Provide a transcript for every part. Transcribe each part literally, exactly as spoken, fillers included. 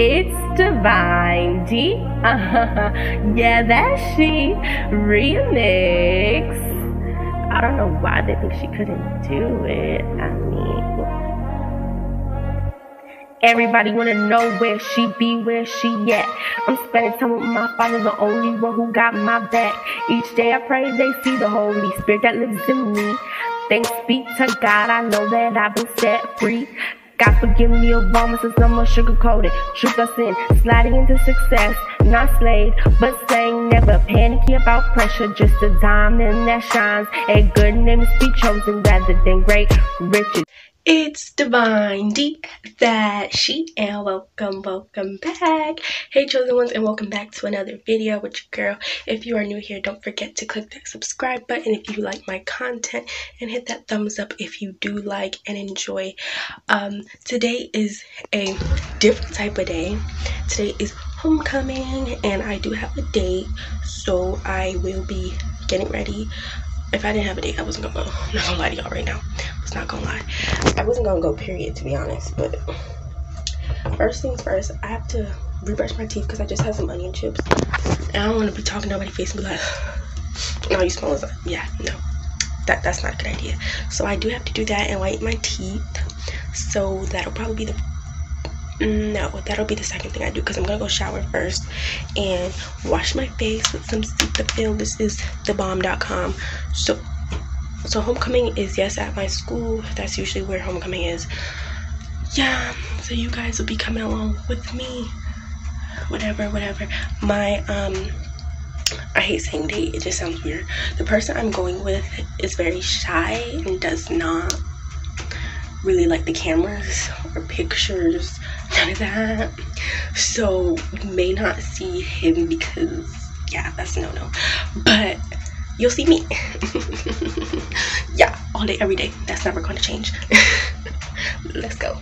It's Divine Dee. Yeah, that's she. Remix. I don't know why they think she couldn't do it. I mean, everybody wanna know where she be, where she at. I'm spending time with my Father, the only one who got my back. Each day I pray they see the Holy Spirit that lives in me. Thanks be to God, I know that I've been set free. God forgive me of all since I'm sugar-coated, shook us in, sliding into success, not slayed, but saying never panicky about pressure, just a diamond that shines, and good names be chosen rather than great riches. It's Divine Dee, that she, and welcome, welcome back. Hey chosen ones, and welcome back to another video with your girl. If you are new here, don't forget to click that subscribe button if you like my content, and hit that thumbs up if you do like and enjoy. Um, today is a different type of day. Today is homecoming, and I do have a date, so I will be getting ready. If I didn't have a date, I wasn't gonna go. I'm not gonna lie to y'all right now. I was not gonna lie. I wasn't gonna go, period, to be honest. But first things first, I have to rebrush my teeth because I just had some onion chips. And I don't want to be talking to nobody's face and be like, no, you smell as like, yeah, no. That, that's not a good idea. So I do have to do that and whiten my teeth. So that'll probably be the... No, that'll be the second thing I do because I'm gonna go shower first and wash my face with some Cetaphil. This is the bomb dot com. So, so homecoming is yes at my school. That's usually where homecoming is. Yeah, so you guys will be coming along with me. Whatever, whatever. My um, I hate saying date. It just sounds weird. The person I'm going with is very shy and does not really like the cameras or pictures, none of that, so you may not see him because yeah, that's a no-no, but you'll see me. Yeah, all day, every day. That's never going to change. Let's go.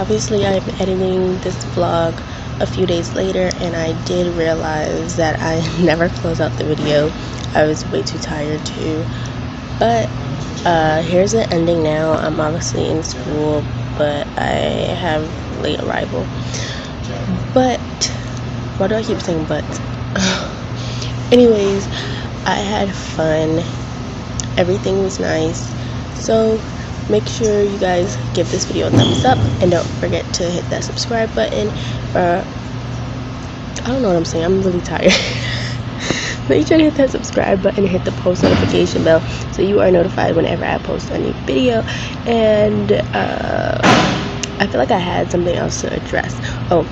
obviously I'm editing this vlog a few days later, and I did realize that I never closed out the video. I was way too tired to, but uh, here's the ending now. I'm obviously in school, but I have late arrival. But why do I keep saying but? Anyways, I had fun. Everything was nice. So make sure you guys give this video a thumbs up, and don't forget to hit that subscribe button. Uh, I don't know what I'm saying. I'm really tired. Make sure to hit that subscribe button and hit the post notification bell so you are notified whenever I post a new video. And uh, I feel like I had something else to address. Oh,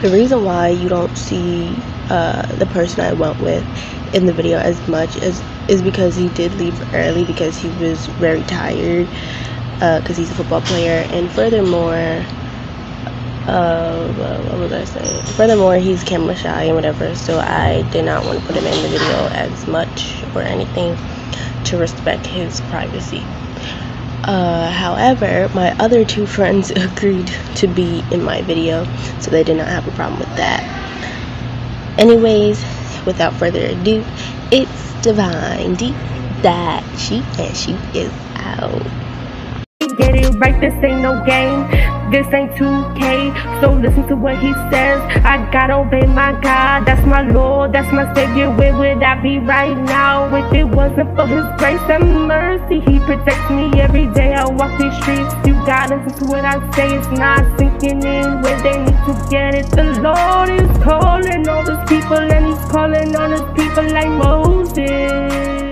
the reason why you don't see uh, the person I went with in the video as much is is because he did leave early because he was very tired, because uh, he's a football player. And furthermore, uh, what was I saying? Furthermore, he's camera shy and whatever, so I did not want to put him in the video as much or anything to respect his privacy. Uh, however, my other two friends agreed to be in my video, so they did not have a problem with that. Anyways, without further ado, it's Divine Dee, that she and she is out. Get it right, this ain't no game, this ain't two K, so listen to what he says. I gotta obey my God, that's my Lord, that's my Savior. Where would I be right now if it wasn't for His grace and mercy? He protects me every day. I walk these streets, you gotta listen to what I say. It's not sinking in where they need to get it. The Lord is calling all His people, and He's calling on His people like Moses.